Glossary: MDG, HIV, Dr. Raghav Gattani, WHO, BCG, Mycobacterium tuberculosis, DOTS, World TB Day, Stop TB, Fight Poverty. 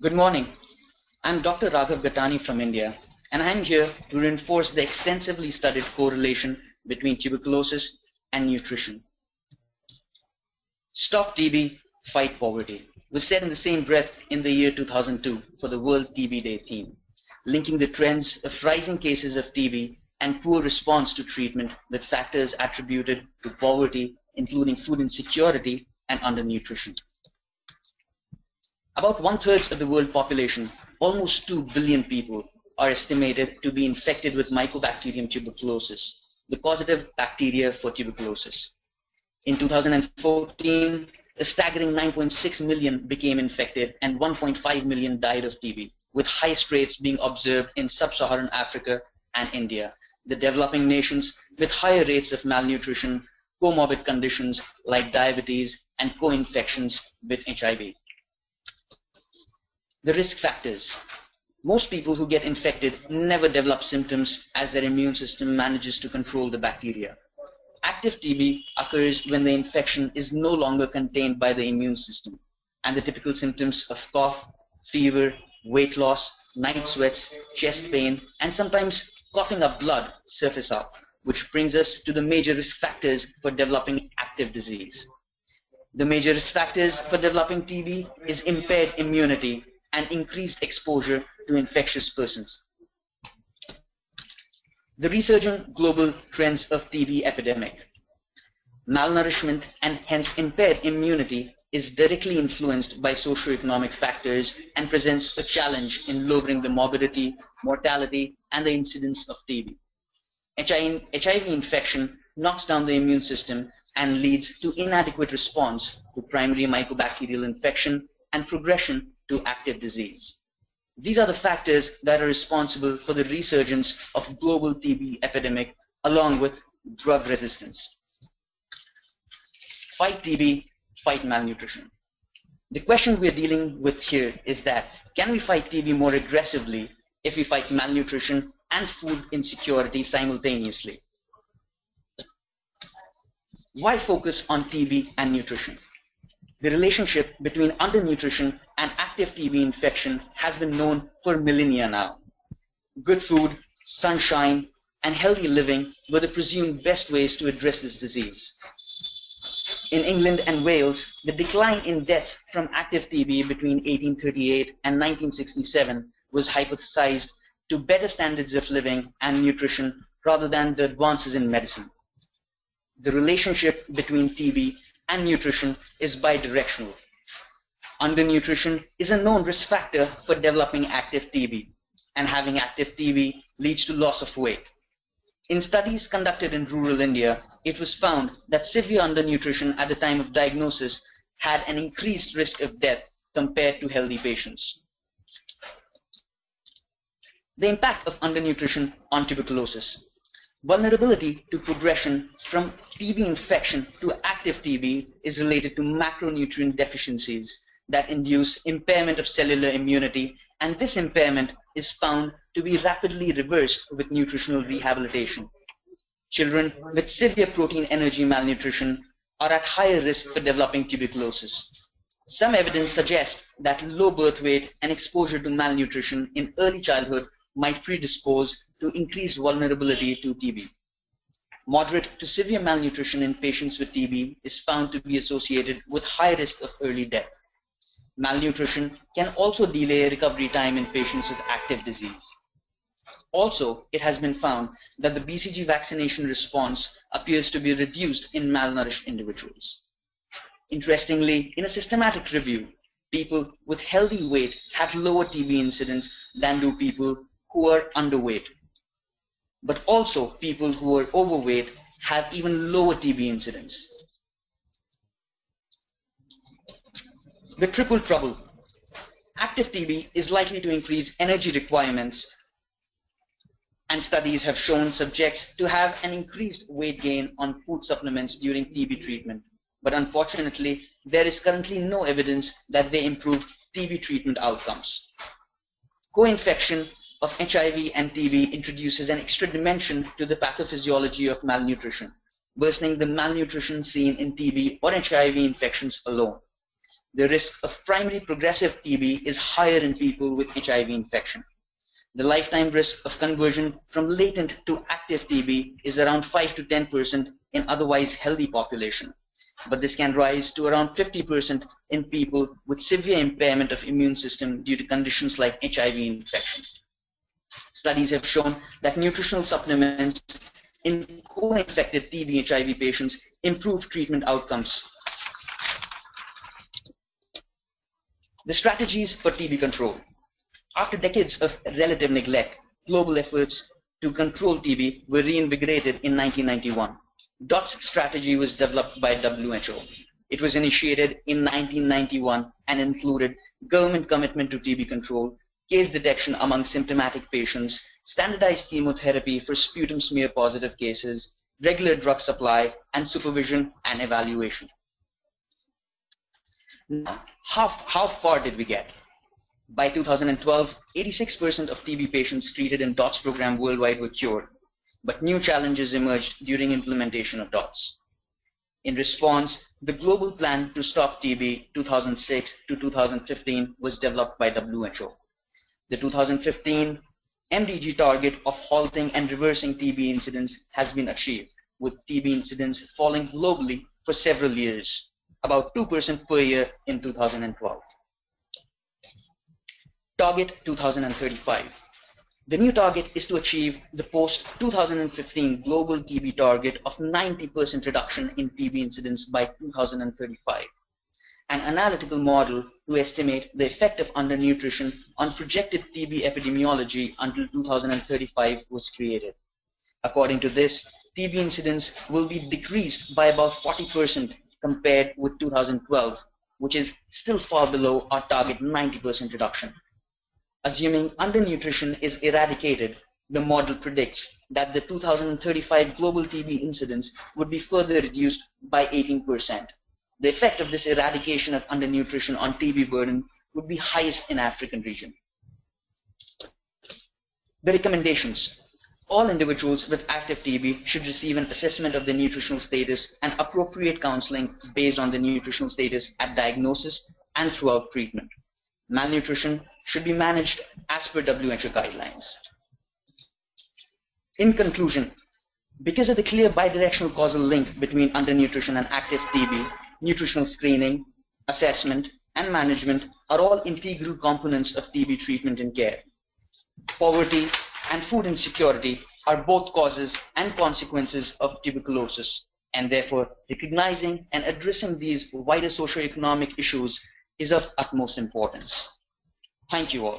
Good morning. I'm Dr. Raghav Gattani from India, and I'm here to reinforce the extensively studied correlation between tuberculosis and nutrition. Stop TB, Fight Poverty was said in the same breath in the year 2002 for the World TB Day theme, linking the trends of rising cases of TB and poor response to treatment with factors attributed to poverty, including food insecurity and undernutrition. About one-third of the world population, almost 2 billion people, are estimated to be infected with Mycobacterium tuberculosis, the causative bacteria for tuberculosis. In 2014, a staggering 9.6 million became infected and 1.5 million died of TB, with highest rates being observed in sub-Saharan Africa and India, the developing nations with higher rates of malnutrition, comorbid conditions like diabetes and co-infections with HIV. The risk factors. Most people who get infected never develop symptoms as their immune system manages to control the bacteria. Active TB occurs when the infection is no longer contained by the immune system, and the typical symptoms of cough, fever, weight loss, night sweats, chest pain, and sometimes coughing up blood surface up, which brings us to the major risk factors for developing active disease. The major risk factors for developing TB is impaired immunity and increased exposure to infectious persons. The resurgent global trends of TB epidemic. Malnourishment and hence impaired immunity is directly influenced by socioeconomic factors and presents a challenge in lowering the morbidity, mortality, and the incidence of TB. HIV infection knocks down the immune system and leads to inadequate response to primary mycobacterial infection and progression to active disease. These are the factors that are responsible for the resurgence of global TB epidemic along with drug resistance. Fight TB, fight malnutrition. The question we are dealing with here is that can we fight TB more aggressively if we fight malnutrition and food insecurity simultaneously? Why focus on TB and nutrition? The relationship between undernutrition and active TB infection has been known for millennia now. Good food, sunshine, and healthy living were the presumed best ways to address this disease. In England and Wales, the decline in deaths from active TB between 1838 and 1967 was hypothesized to better standards of living and nutrition rather than the advances in medicine. The relationship between TB and nutrition is bidirectional. Undernutrition is a known risk factor for developing active TB, and having active TB leads to loss of weight. In studies conducted in rural India, it was found that severe undernutrition at the time of diagnosis had an increased risk of death compared to healthy patients. The impact of undernutrition on tuberculosis. Vulnerability to progression from TB infection to active TB is related to macronutrient deficiencies that induce impairment of cellular immunity, and this impairment is found to be rapidly reversed with nutritional rehabilitation. Children with severe protein energy malnutrition are at higher risk for developing tuberculosis. Some evidence suggests that low birth weight and exposure to malnutrition in early childhood might predispose to increased vulnerability to TB. Moderate to severe malnutrition in patients with TB is found to be associated with high risk of early death. Malnutrition can also delay recovery time in patients with active disease. Also, it has been found that the BCG vaccination response appears to be reduced in malnourished individuals. Interestingly, in a systematic review, people with healthy weight had lower TB incidence than do people who are underweight. But also people who are overweight have even lower TB incidence. The triple trouble. Active TB is likely to increase energy requirements, and studies have shown subjects to have an increased weight gain on food supplements during TB treatment. But unfortunately, there is currently no evidence that they improve TB treatment outcomes. Co-infection of HIV and TB introduces an extra dimension to the pathophysiology of malnutrition, worsening the malnutrition seen in TB or HIV infections alone. the risk of primary progressive TB is higher in people with HIV infection. The lifetime risk of conversion from latent to active TB is around 5 to 10% in otherwise healthy population, but this can rise to around 50% in people with severe impairment of immune system due to conditions like HIV infection. Studies have shown that nutritional supplements in co-infected TB and HIV patients improve treatment outcomes. The strategies for TB control. After decades of relative neglect, global efforts to control TB were reinvigorated in 1991. DOTS strategy was developed by WHO. It was initiated in 1991 and included government commitment to TB control, case detection among symptomatic patients, standardized chemotherapy for sputum smear positive cases, regular drug supply, and supervision and evaluation. Now, how far did we get? By 2012, 86% of TB patients treated in DOTS program worldwide were cured, but new challenges emerged during implementation of DOTS. In response, the global plan to stop TB 2006 to 2015 was developed by WHO. The 2015 MDG target of halting and reversing TB incidence has been achieved, with TB incidence falling globally for several years, about 2% per year in 2012. Target 2035. The new target is to achieve the post-2015 global TB target of 90% reduction in TB incidence by 2035. An analytical model to estimate the effect of undernutrition on projected TB epidemiology until 2035 was created. According to this, TB incidence will be decreased by about 40% compared with 2012, which is still far below our target 90% reduction. Assuming undernutrition is eradicated, the model predicts that the 2035 global TB incidence would be further reduced by 18%. The effect of this eradication of undernutrition on TB burden would be highest in African region. The recommendations. All individuals with active TB should receive an assessment of their nutritional status and appropriate counseling based on the nutritional status at diagnosis and throughout treatment. Malnutrition should be managed as per WHO guidelines. In conclusion, because of the clear bidirectional causal link between undernutrition and active TB, nutritional screening, assessment, and management are all integral components of TB treatment and care. Poverty and food insecurity are both causes and consequences of tuberculosis, and therefore recognizing and addressing these wider socioeconomic issues is of utmost importance. Thank you all.